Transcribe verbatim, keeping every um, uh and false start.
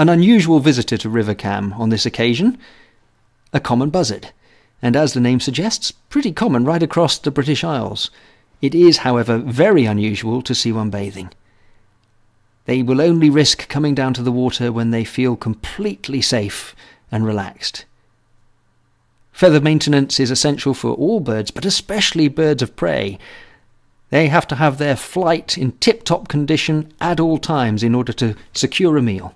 An unusual visitor to River Cam on this occasion, a common buzzard, and as the name suggests, pretty common right across the British Isles. It is, however, very unusual to see one bathing. They will only risk coming down to the water when they feel completely safe and relaxed. Feather maintenance is essential for all birds, but especially birds of prey. They have to have their flight in tip-top condition at all times in order to secure a meal.